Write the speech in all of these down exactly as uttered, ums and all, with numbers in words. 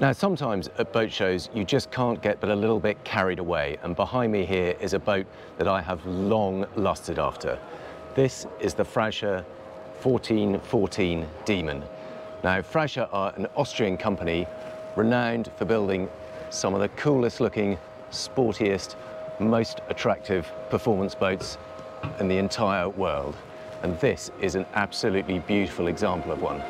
Now, sometimes at boat shows, you just can't get but a little bit carried away. And behind me here is a boat that I have long lusted after. This is the Frauscher fourteen fourteen Demon. Now, Frauscher are an Austrian company renowned for building some of the coolest looking, sportiest, most attractive performance boats in the entire world. And this is an absolutely beautiful example of one.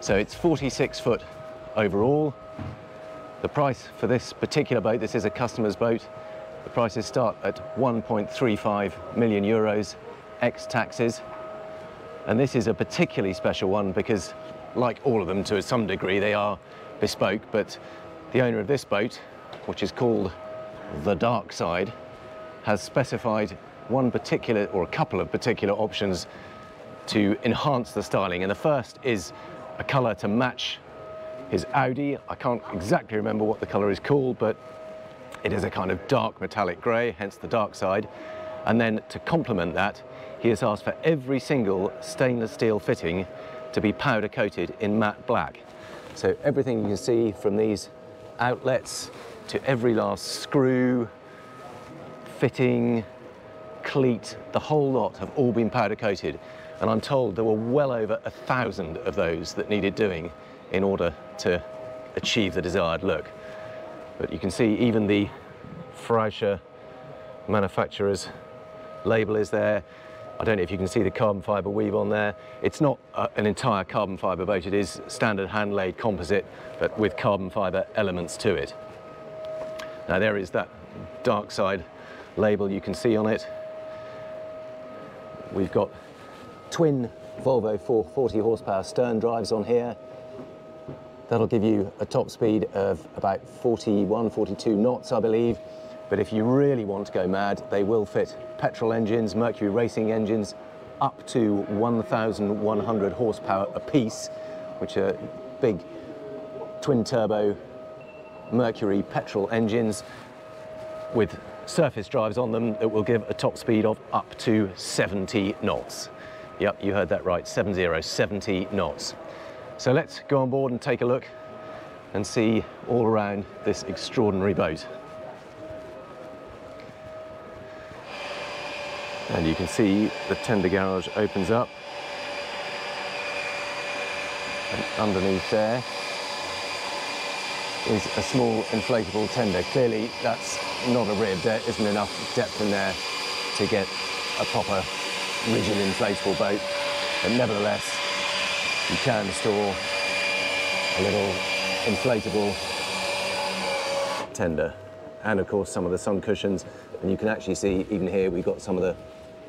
So it's forty-six foot overall. The price for this particular boat, this is a customer's boat, the prices start at one point three five million euros, ex-taxes. And this is a particularly special one because, like all of them to some degree, they are bespoke, but the owner of this boat, which is called the Dark Side, has specified one particular, or a couple of particular options to enhance the styling. And the first is a colour to match his Audi. I can't exactly remember what the colour is called, but it is a kind of dark metallic grey, hence the Dark Side. And then to complement that, he has asked for every single stainless steel fitting to be powder coated in matte black. So everything you can see, from these outlets to every last screw, fitting, cleat, the whole lot have all been powder coated. And I'm told there were well over a thousand of those that needed doing in order to achieve the desired look. But you can see even the Frauscher manufacturer's label is there. I don't know if you can see the carbon fibre weave on there. It's not a, an entire carbon fibre boat, it is standard hand-laid composite, but with carbon fibre elements to it. Now there is that Dark Side label you can see on it. We've got twin Volvo forty horsepower stern drives on here. That'll give you a top speed of about forty-one, forty-two knots, I believe. But if you really want to go mad, they will fit petrol engines, Mercury racing engines, up to one thousand one hundred horsepower apiece, which are big twin turbo Mercury petrol engines with surface drives on them that will give a top speed of up to seventy knots. Yep, you heard that right, seven zero, seventy knots. So let's go on board and take a look and see all around this extraordinary boat. And you can see the tender garage opens up. And underneath there is a small inflatable tender. Clearly that's not a rib, there isn't enough depth in there to get a proper rigid inflatable boat, but nevertheless you can store a little inflatable tender, and of course some of the sun cushions, and you can actually see even here we've got some of the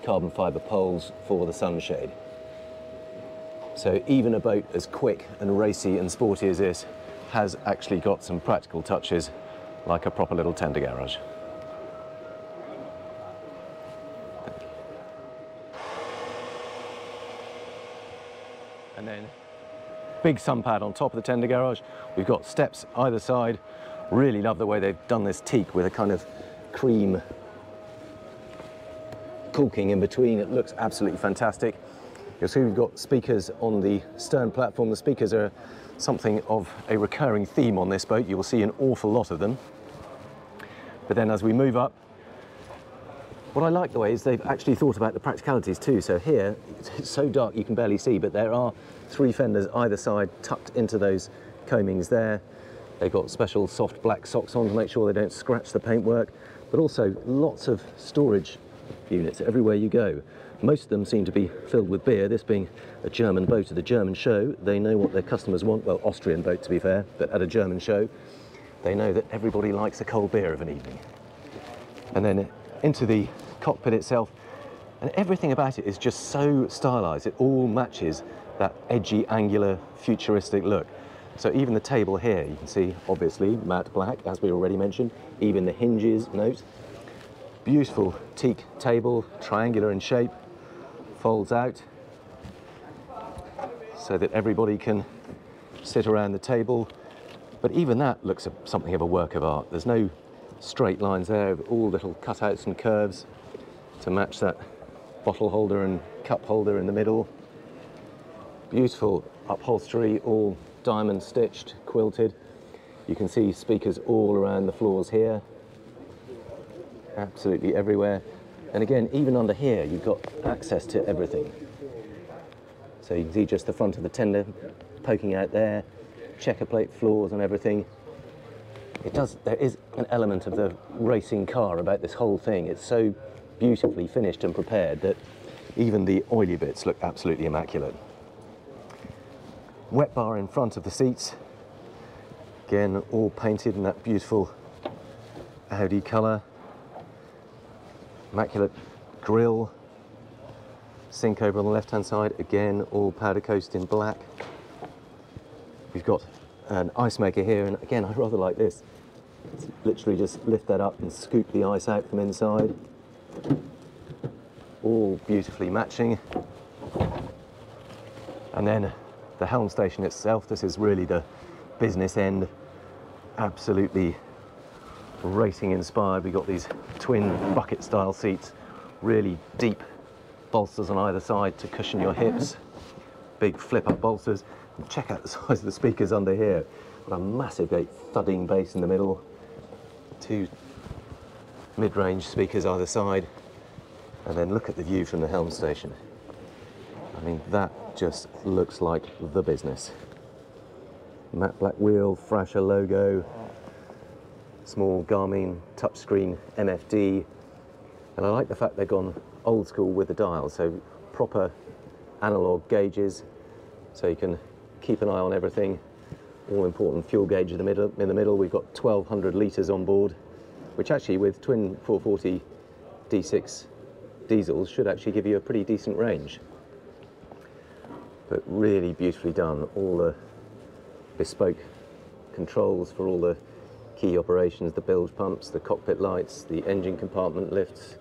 carbon fibre poles for the sunshade. So even a boat as quick and racy and sporty as this has actually got some practical touches like a proper little tender garage. And then big sun pad on top of the tender garage. We've got steps either side. Really love the way they've done this teak with a kind of cream caulking in between. It looks absolutely fantastic. You'll see we've got speakers on the stern platform. The speakers are something of a recurring theme on this boat. You will see an awful lot of them. But then as we move up, what I like the way is they've actually thought about the practicalities too. So here, it's so dark you can barely see, but there are three fenders either side tucked into those combings there. They've got special soft black socks on to make sure they don't scratch the paintwork, but also lots of storage units everywhere you go. Most of them seem to be filled with beer. This being a German boat at a German show, they know what their customers want. Well, Austrian boat to be fair, but at a German show, they know that everybody likes a cold beer of an evening. And then into the cockpit itself, And everything about it is just so stylized. It all matches that edgy, angular, futuristic look. So even the table here, you can see, obviously, matte black, as we already mentioned. Even the hinges, note. Beautiful teak table, triangular in shape, folds out so that everybody can sit around the table. But even that looks something of a work of art. There's no straight lines there, all little cutouts and curves to match that bottle holder and cup holder in the middle. Beautiful upholstery, all diamond stitched, quilted. You can see speakers all around the floors here, absolutely everywhere. And again, even under here, you've got access to everything. So you can see just the front of the tender poking out there, checker plate floors and everything. It does, there is an element of the racing car about this whole thing. It's so beautifully finished and prepared that even the oily bits look absolutely immaculate. Wet bar in front of the seats. Again, all painted in that beautiful Audi colour. Immaculate grille. Sink over on the left-hand side. Again, all powder coated in black. We've got an ice maker here, and again, I rather like this. It's literally just lift that up and scoop the ice out from inside. All beautifully matching. And then the helm station itself, this is really the business end, absolutely racing inspired. We've got these twin bucket style seats, really deep bolsters on either side to cushion your hips, big flip up bolsters. And check out the size of the speakers under here. What a massive great thudding bass in the middle, two mid-range speakers either side, and then look at the view from the helm station. I mean, that just looks like the business. Matte black wheel, Frauscher logo, small Garmin touchscreen M F D, and I like the fact they've gone old school with the dial, so proper analog gauges, so you can keep an eye on everything. All important fuel gauge in the middle. In the middle, we've got twelve hundred litres on board, which actually, with twin four forty D six diesels, should actually give you a pretty decent range. But really beautifully done, all the bespoke controls for all the key operations, the bilge pumps, the cockpit lights, the engine compartment lifts,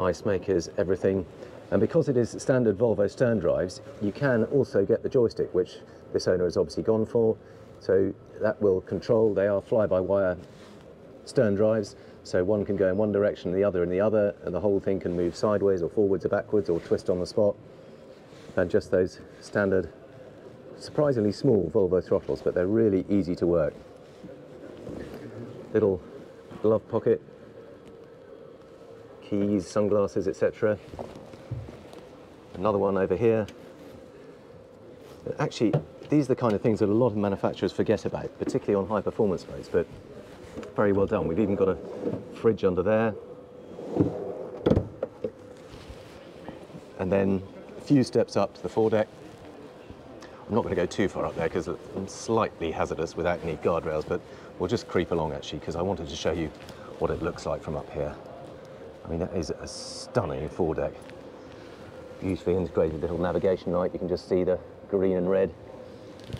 ice makers, everything. And because it is standard Volvo stern drives, you can also get the joystick, which this owner has obviously gone for, so that will control. They are fly-by-wire stern drives, so one can go in one direction, the other in the other, and the whole thing can move sideways or forwards or backwards or twist on the spot. And just those standard, surprisingly small Volvo throttles, but they're really easy to work. Little glove pocket, keys, sunglasses, et cetera. Another one over here. Actually, these are the kind of things that a lot of manufacturers forget about, particularly on high performance modes, but very well done. We've even got a fridge under there. And then few steps up to the foredeck. I'm not going to go too far up there because it's slightly hazardous without any guardrails, but we'll just creep along actually, because I wanted to show you what it looks like from up here. I mean, that is a stunning foredeck. Beautifully integrated little navigation light. You can just see the green and red,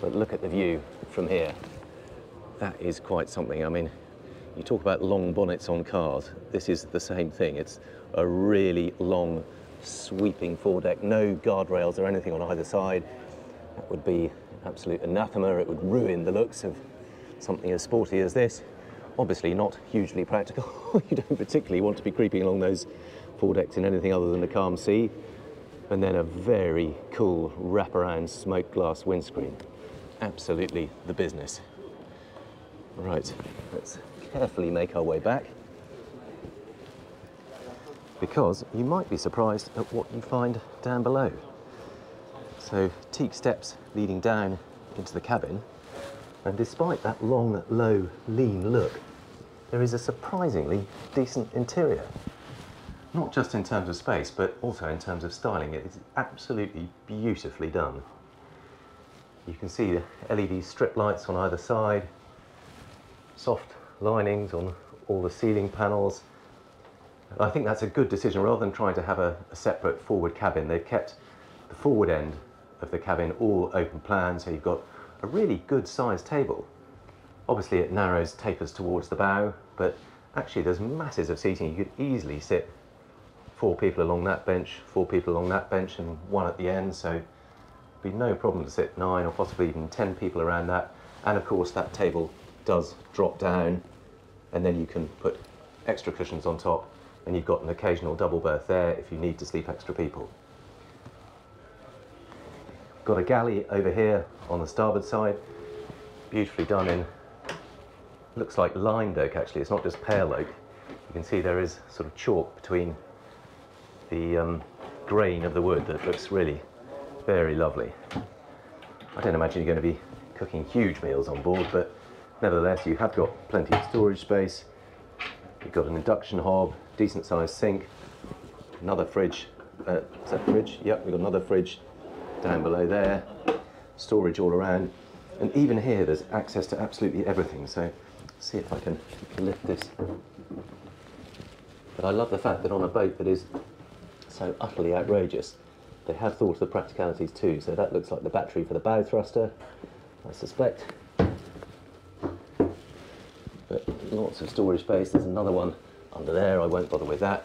but look at the view from here. That is quite something. I mean, you talk about long bonnets on cars. This is the same thing. It's a really long sweeping foredeck, no guardrails or anything on either side. That would be absolute anathema. It would ruin the looks of something as sporty as this. Obviously not hugely practical. You don't particularly want to be creeping along those foredecks in anything other than the calm sea. And then a very cool wraparound smoked glass windscreen. Absolutely the business. Right, let's carefully make our way back, because you might be surprised at what you find down below. So teak steps leading down into the cabin, and despite that long, low, lean look, there is a surprisingly decent interior. Not just in terms of space, but also in terms of styling. It is absolutely beautifully done. You can see the L E D strip lights on either side, soft linings on all the ceiling panels, And I think that's a good decision. Rather than trying to have a, a separate forward cabin, they've kept the forward end of the cabin all open plan, so you've got a really good sized table. Obviously it narrows, tapers towards the bow, but actually there's masses of seating. You could easily sit four people along that bench, four people along that bench, and one at the end, so it'd be no problem to sit nine or possibly even ten people around that. And of course that table does drop down, and then you can put extra cushions on top, and you've got an occasional double berth there if you need to sleep extra people. Got a galley over here on the starboard side, beautifully done in, looks like limed oak actually, it's not just pale oak. You can see there is sort of chalk between the um, grain of the wood that looks really very lovely. I don't imagine you're going to be cooking huge meals on board, but nevertheless you have got plenty of storage space. You've got an induction hob, decent sized sink, another fridge, uh, is that fridge? Yep, we've got another fridge down below there, storage all around, and even here there's access to absolutely everything. So let's see if I can lift this. But I love the fact that on a boat that is so utterly outrageous, they have thought of the practicalities too. So that looks like the battery for the bow thruster, I suspect. But lots of storage space. There's another one under there, I won't bother with that.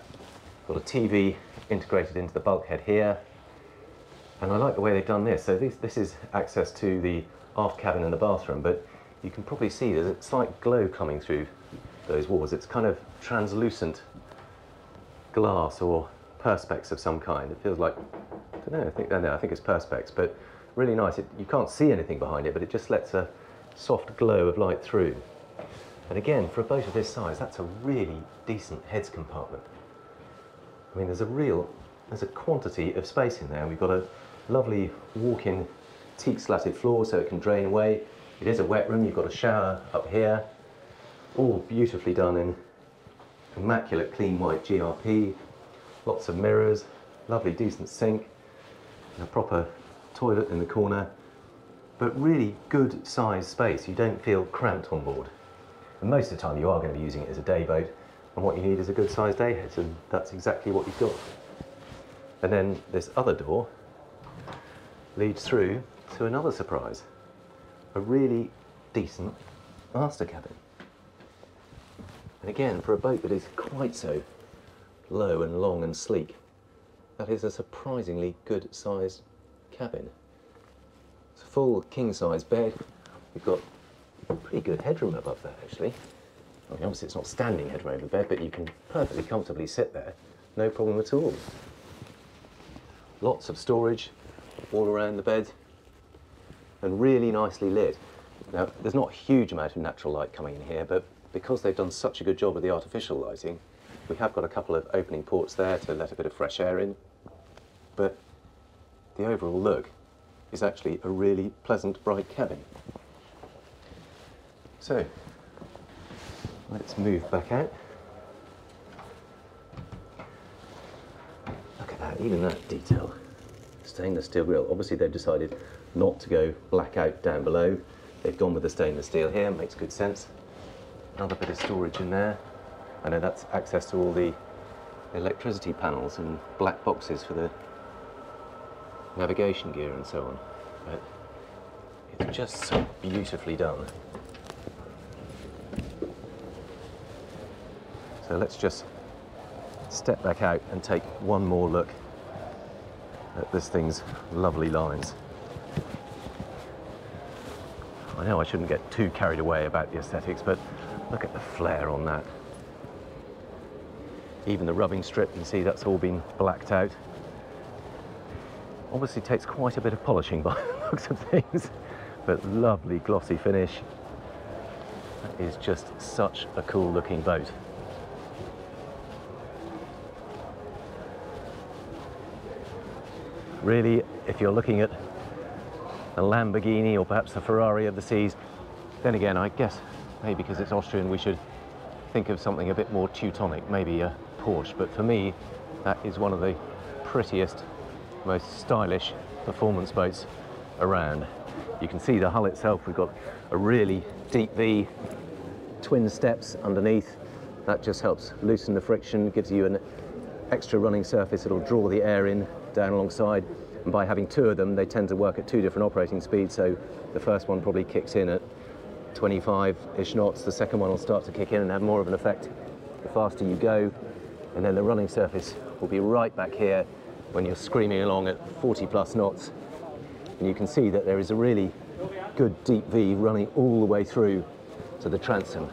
Got a T V integrated into the bulkhead here. And I like the way they've done this. So this, this is access to the aft cabin and the bathroom, but you can probably see there's a slight glow coming through those walls. It's kind of translucent glass or perspex of some kind. It feels like, I don't know, I think, no, I think it's perspex, but really nice. It, you can't see anything behind it, but it just lets a soft glow of light through. And again, for a boat of this size, that's a really decent heads compartment. I mean, there's a real, there's a quantity of space in there. We've got a lovely walk-in teak slatted floor so it can drain away. It is a wet room, you've got a shower up here. All beautifully done in immaculate clean white G R P. Lots of mirrors, lovely decent sink, and a proper toilet in the corner. But really good sized space, you don't feel cramped on board. And most of the time you are going to be using it as a day boat, and what you need is a good sized day head, and that's exactly what you've got. And then this other door leads through to another surprise, a really decent master cabin. And again, for a boat that is quite so low and long and sleek, that is a surprisingly good sized cabin. It's a full king size bed. We've got pretty good headroom above that actually. I mean, obviously it's not standing headroom above the bed, but you can perfectly comfortably sit there, no problem at all. Lots of storage all around the bed, and really nicely lit. Now, there's not a huge amount of natural light coming in here, but because they've done such a good job with the artificial lighting, we have got a couple of opening ports there to let a bit of fresh air in. But the overall look is actually a really pleasant, bright cabin. So, let's move back out. Look at that, even that detail. Stainless steel grille. Obviously they've decided not to go blackout down below. They've gone with the stainless steel here, makes good sense. Another bit of storage in there. I know that's access to all the electricity panels and black boxes for the navigation gear and so on. But it's just so beautifully done. So let's just step back out and take one more look at this thing's lovely lines. I know I shouldn't get too carried away about the aesthetics, but look at the flare on that. Even the rubbing strip, you can see that's all been blacked out. Obviously takes quite a bit of polishing by the looks of things, but lovely glossy finish. That is just such a cool looking boat. Really, if you're looking at a Lamborghini or perhaps the Ferrari of the seas, then again, I guess maybe because it's Austrian, we should think of something a bit more Teutonic, maybe a Porsche. But for me, that is one of the prettiest, most stylish performance boats around. You can see the hull itself. We've got a really deep V, twin steps underneath, That just helps loosen the friction, gives you an extra running surface. It'll draw the air in down alongside, and by having two of them, they tend to work at two different operating speeds. So the first one probably kicks in at twenty-five-ish knots. The second one will start to kick in and have more of an effect the faster you go, and then the running surface will be right back here when you're screaming along at forty plus knots. And you can see that there is a really good deep V running all the way through to the transom.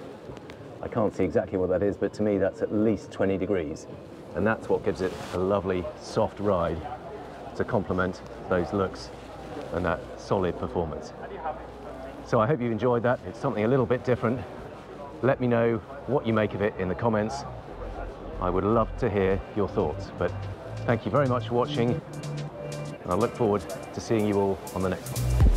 I can't see exactly what that is, but to me that's at least twenty degrees. And that's what gives it a lovely soft ride to complement those looks and that solid performance. So I hope you enjoyed that. It's something a little bit different. Let me know what you make of it in the comments. I would love to hear your thoughts, but thank you very much for watching. And I look forward to seeing you all on the next one.